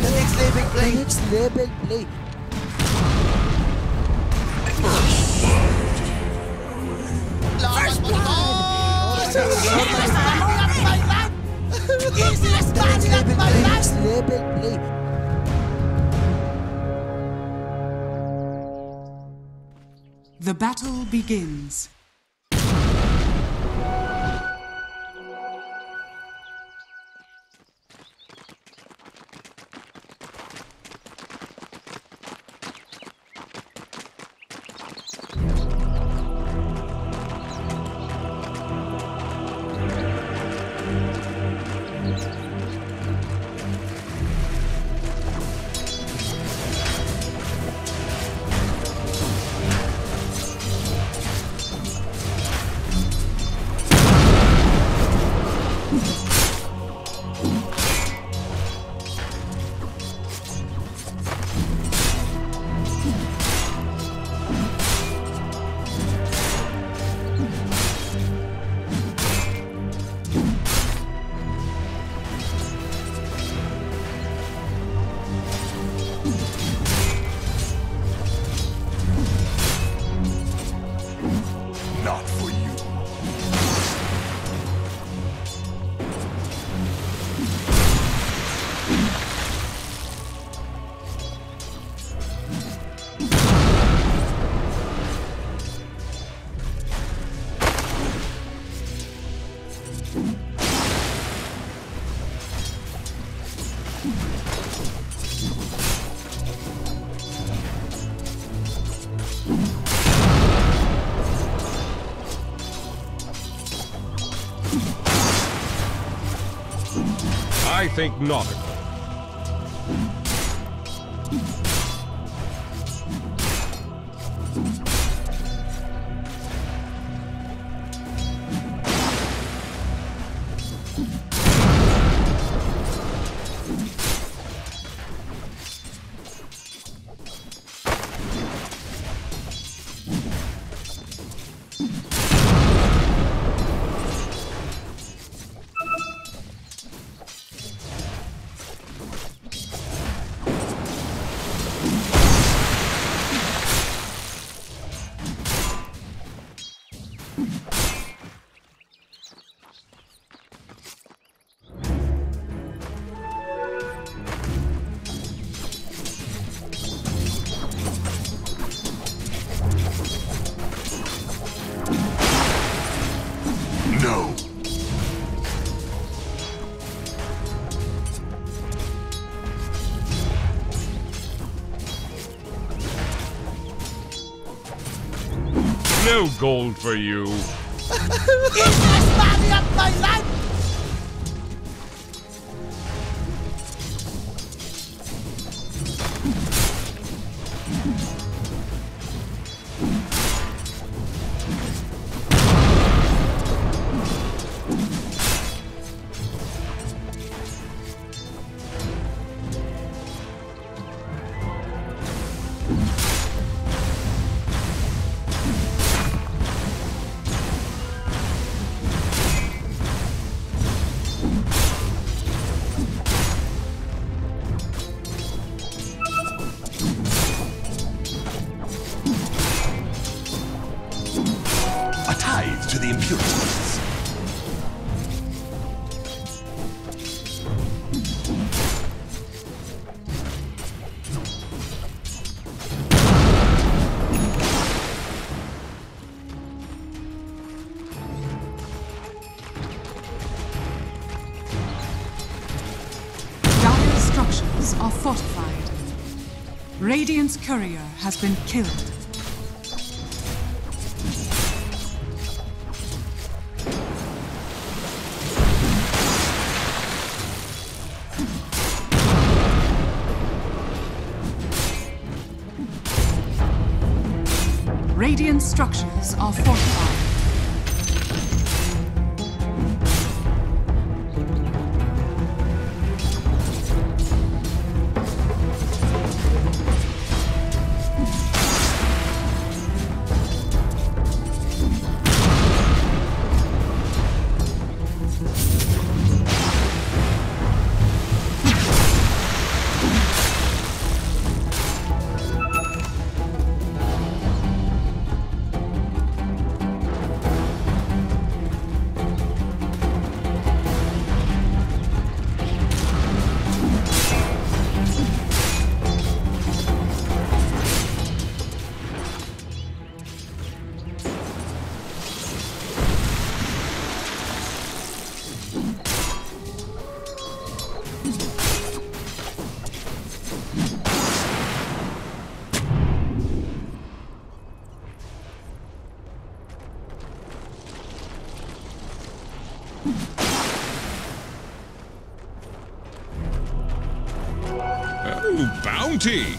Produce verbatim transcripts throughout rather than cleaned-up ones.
The next level play. The next level play. First blood. First blood. The next level play. The battle begins. I think not. No gold for you. Is this body of my life? To the impurities. Dire structures are fortified. Radiant's courier has been killed. Radiant structures are fortified. Ooh, bounty!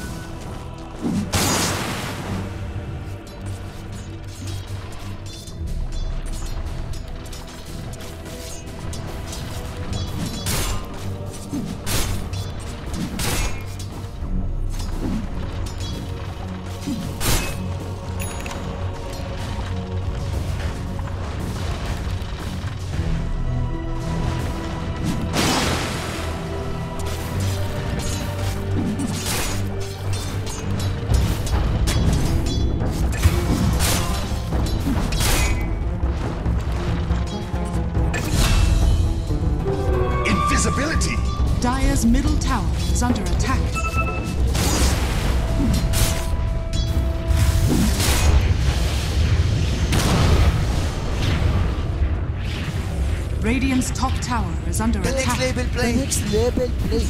Dire's middle tower is under attack. Radiant's top tower is under the attack. Next level play. The next level play.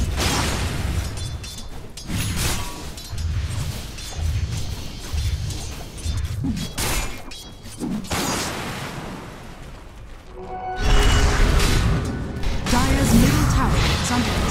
Dire's middle tower is under attack.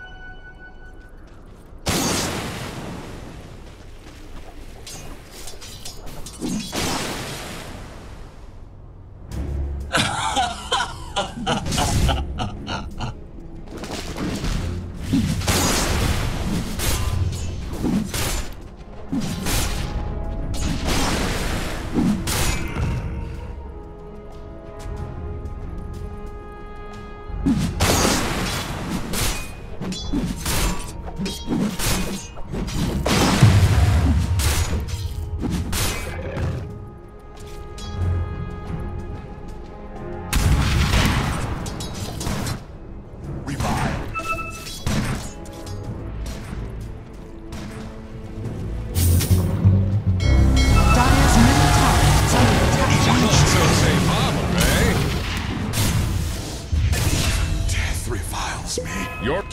Your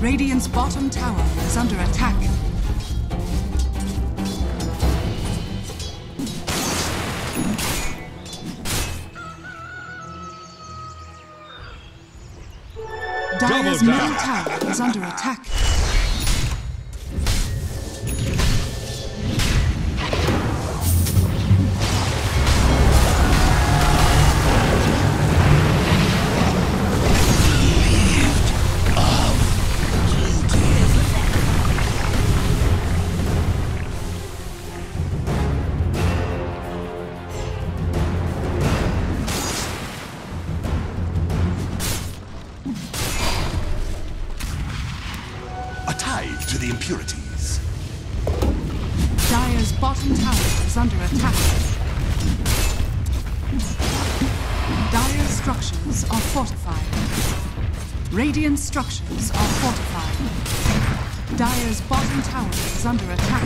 Radiant's bottom tower is under attack. Dire's middle tower is under attack. alive to the impurities. Dire's bottom tower is under attack. Dire's structures are fortified. Radiant structures are fortified. Dire's bottom tower is under attack.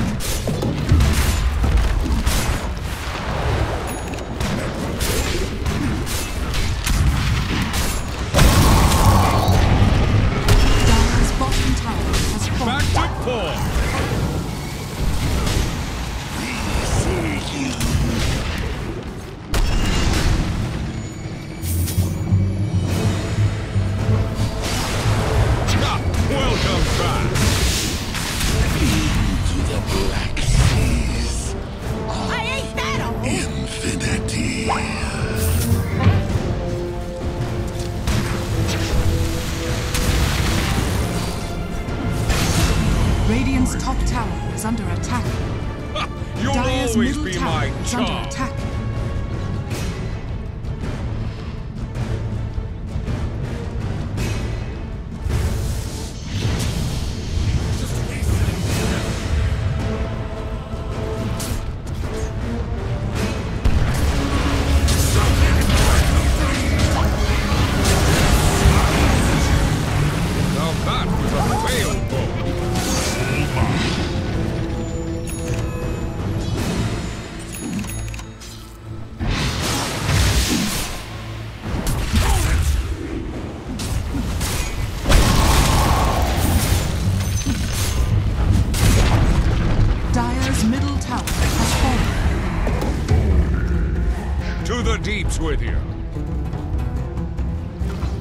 With you.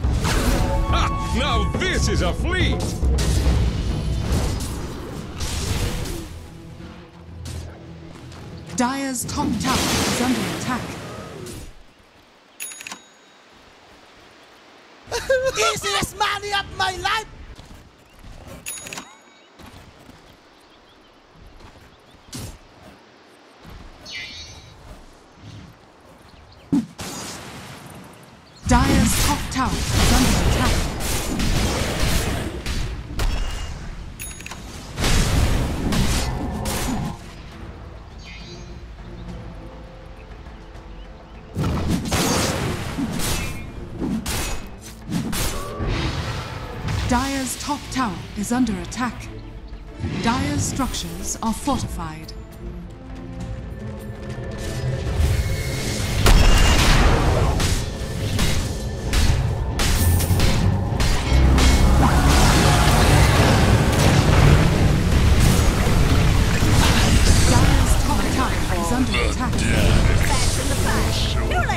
Ha! Now this is a fleet! Dire's top tower is under attack. Easiest money of my life! Tower is under attack. Dire's top tower is under attack. Dire's structures are fortified.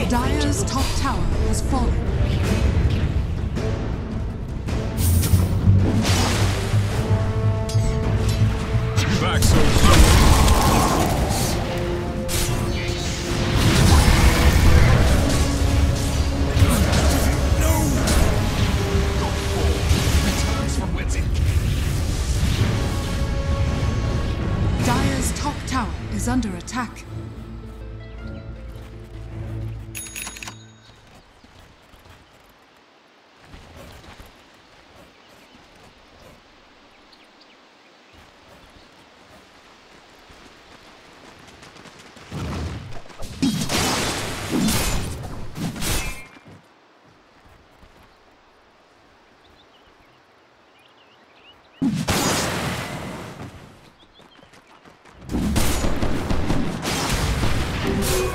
Dire's top tower has fallen. Back so no! Don't fall. Returns from whence it came. Dire's top tower is under attack.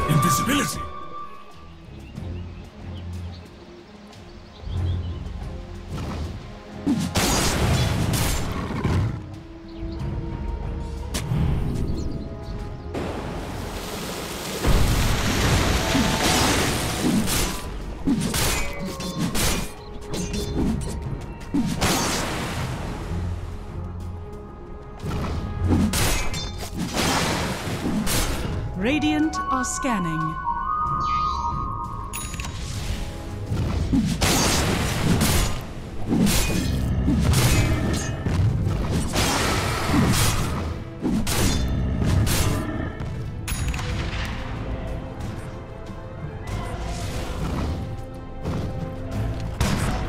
Invisibility! Radiant are scanning.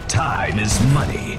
Time is money.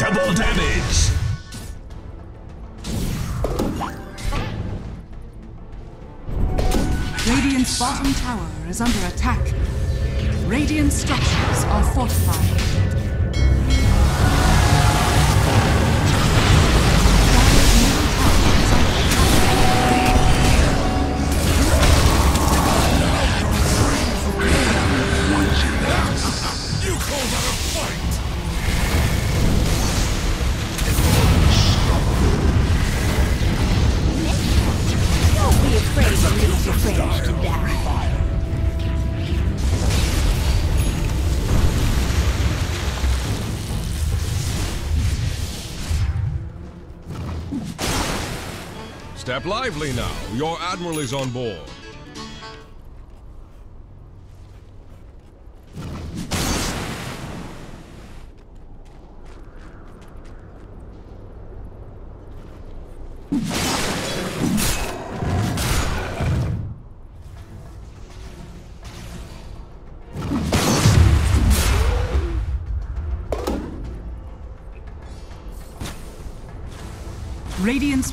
Double damage! Radiant's bottom tower is under attack. Radiant structures are fortified. Step lively now. Your admiral is on board. Radiant's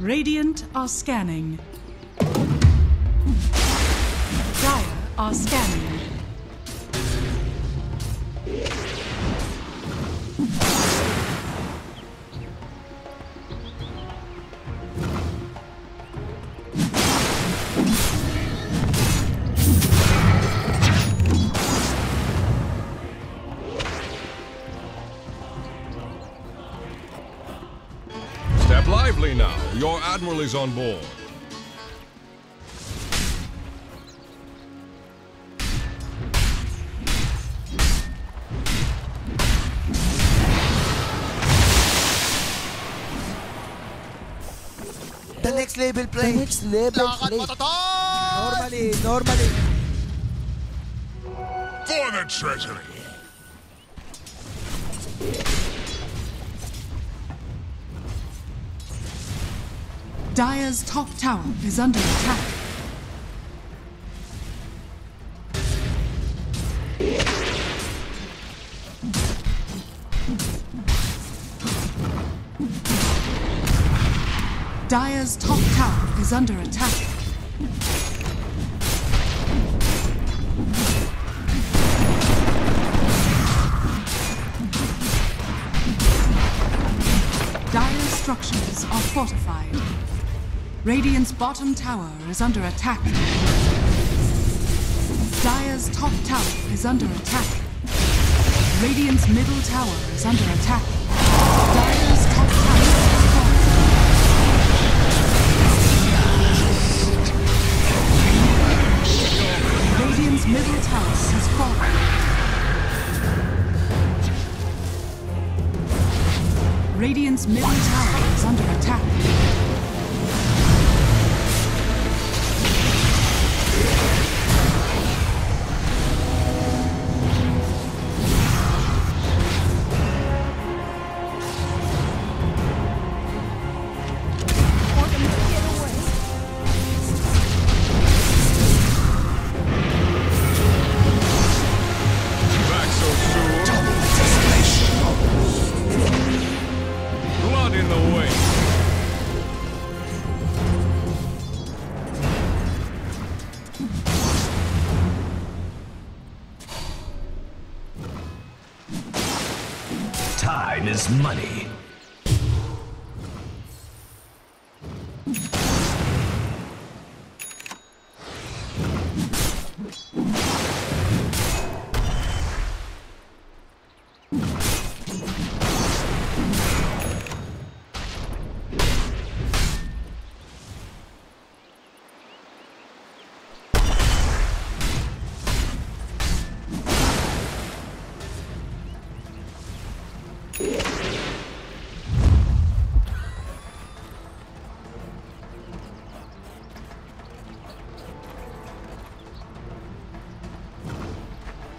Radiant are scanning. Dire are scanning. Step lively now. Your admiral is on board. The next label, play. The next label, play. Normally, normally. For the treasury. Dire's top tower is under attack. Dire's top tower is under attack. Dire's structures are fortified. Radiant's bottom tower is under attack. Dire's top tower is under attack. Radiant's middle tower is under attack. Dire's top tower is fallen. Radiant's middle tower has fallen. Radiant's middle tower is under attack. Time is money. Dire's middle tower is under bottom tower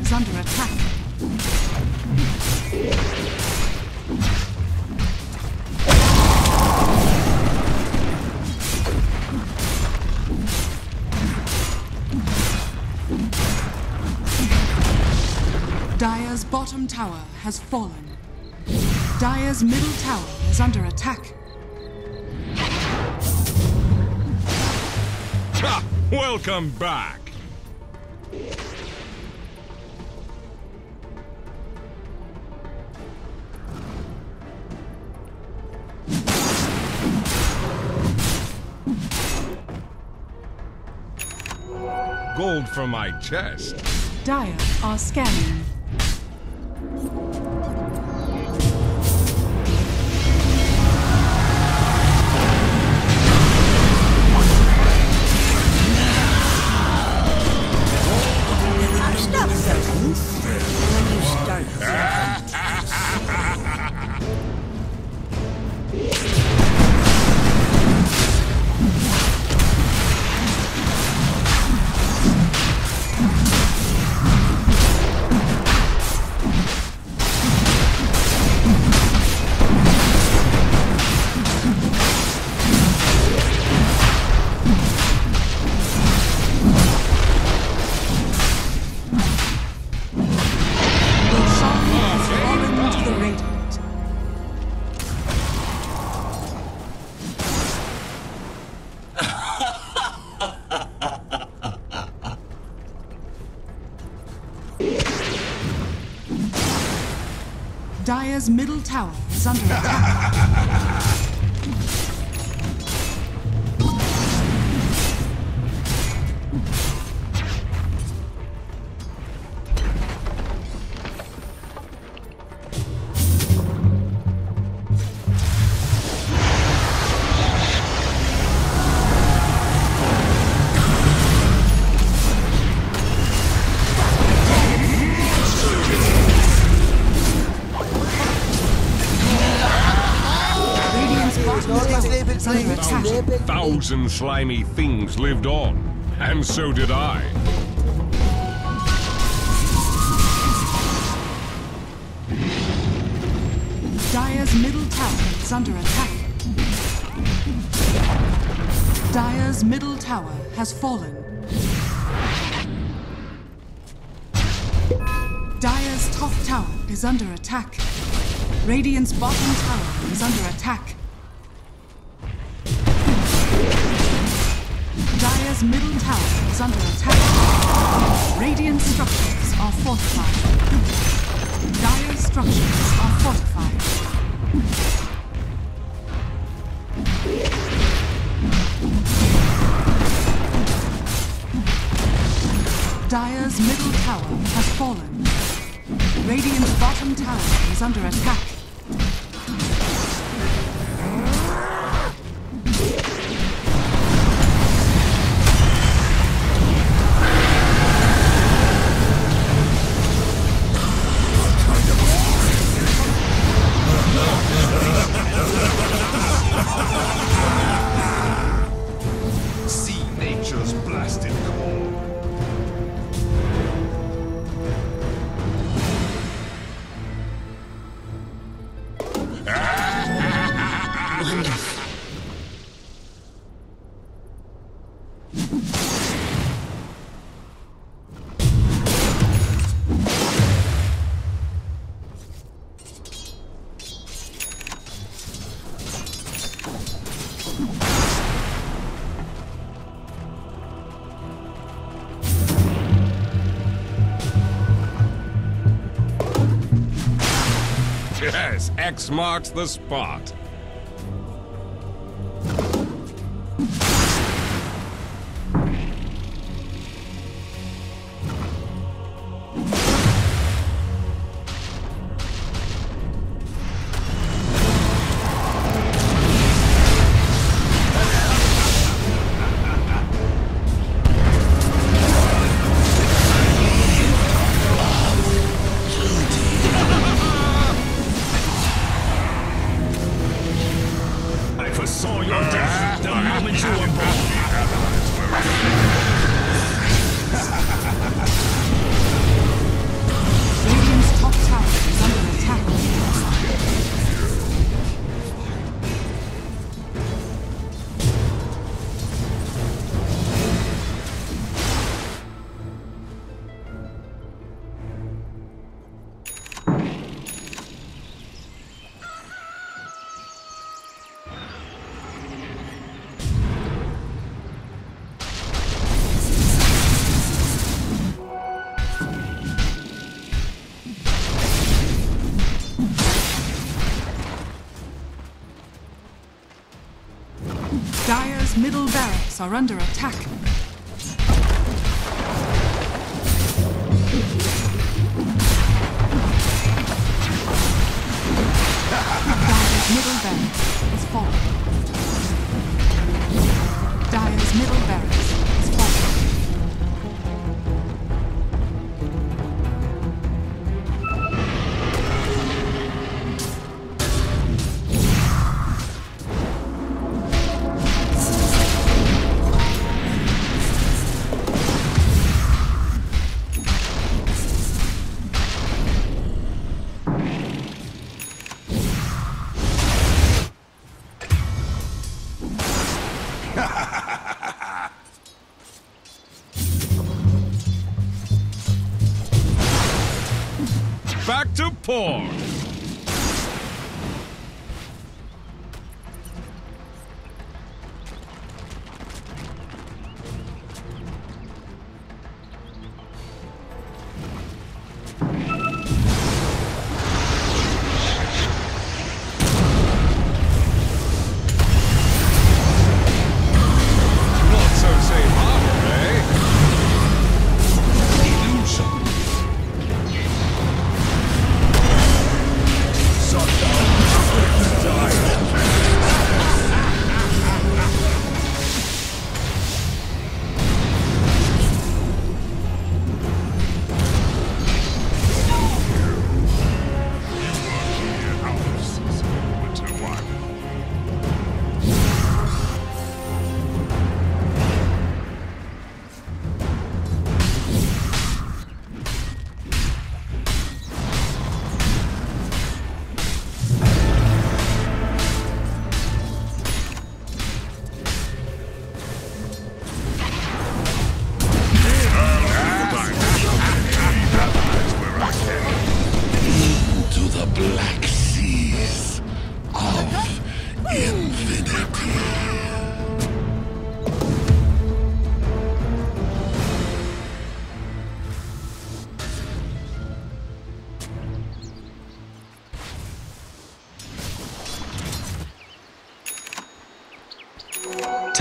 is under attack. Dire's bottom tower has fallen. Dire's middle tower is under attack. Ha! Welcome back. Gold from my chest. Dire are scanning. Dire's middle tower is under attack. A thousand slimy things lived on, and so did I. Dire's middle tower is under attack. Dire's middle tower has fallen. Dire's top tower is under attack. Radiant's bottom tower is under attack. Dire's middle tower is under attack. Radiant structures are fortified. Dire structures are fortified. Dire's middle tower has fallen. Radiant's bottom tower is under attack. Yes, X marks the spot. Dire's middle barracks are under attack. Dire's middle barracks is falling. Dire's middle barracks is back to port.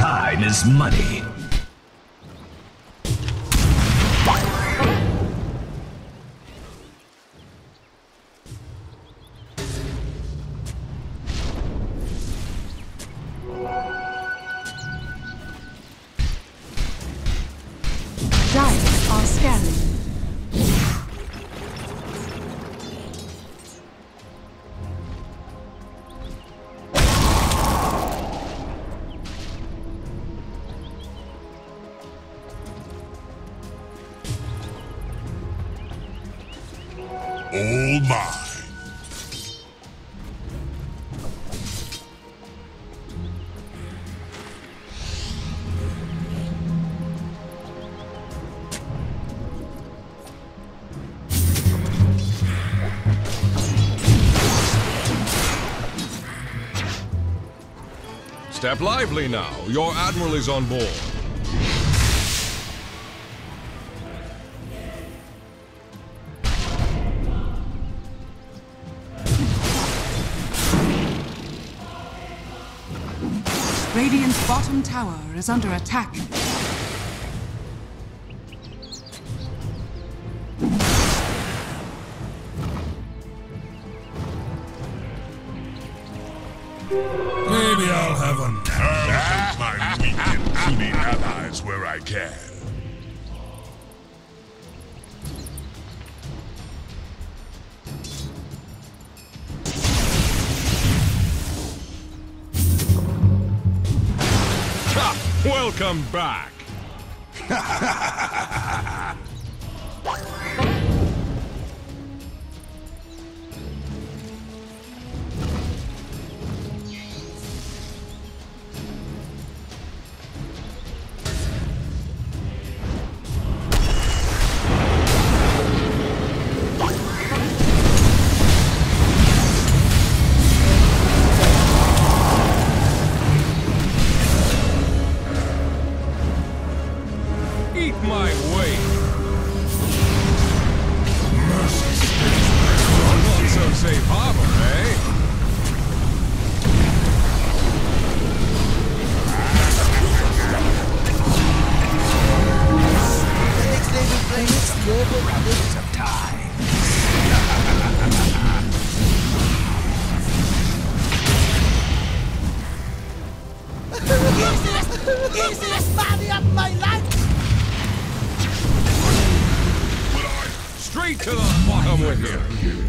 Time is money. Giants are scanning. All mine. Step lively now. Your admiral is on board. Radiant's bottom tower is under attack. Maybe I'll have a nap. I'll take my weak and puny allies where I can. Welcome back. Easiest body of my life! But I straight to the bottom with you.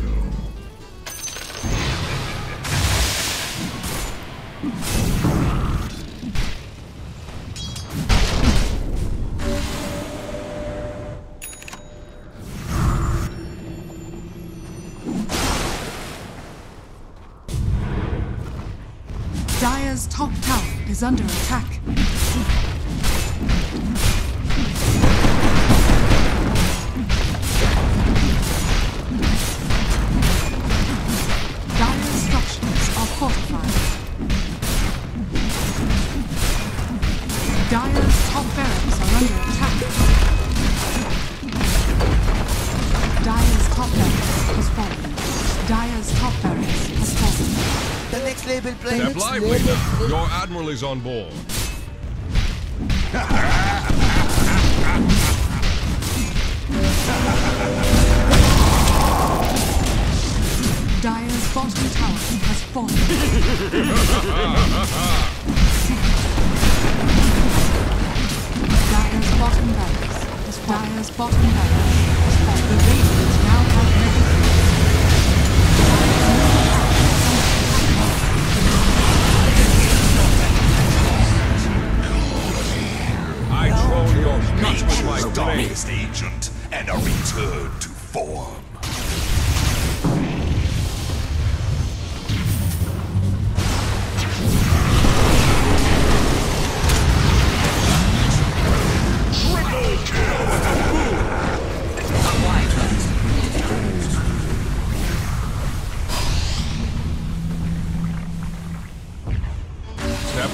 Dire's top tower is under attack. Dire's top barracks are under attack. Dire's top barracks has fallen. Dire's top barracks has fallen. The next label plane. Step lively now. Your admiral is on board. Dire's bottom tower has fallen. Dire's bottom barracks is Dire's bottom barracks is that the Radiant now have medicine. I troll your guts with my dominant agent and a return to form.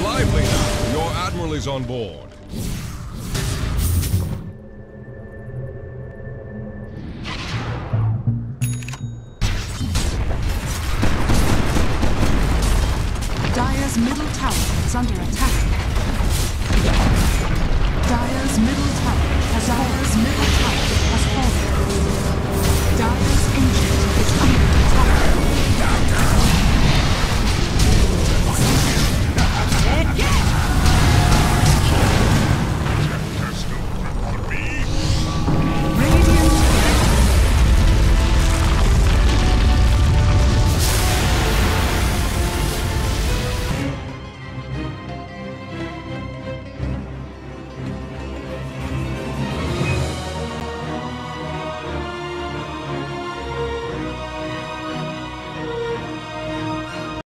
Lively now. Your admiral is on board. Dire's middle tower is under attack. Dire's middle tower has Dire's middle tower has fallen. Dire's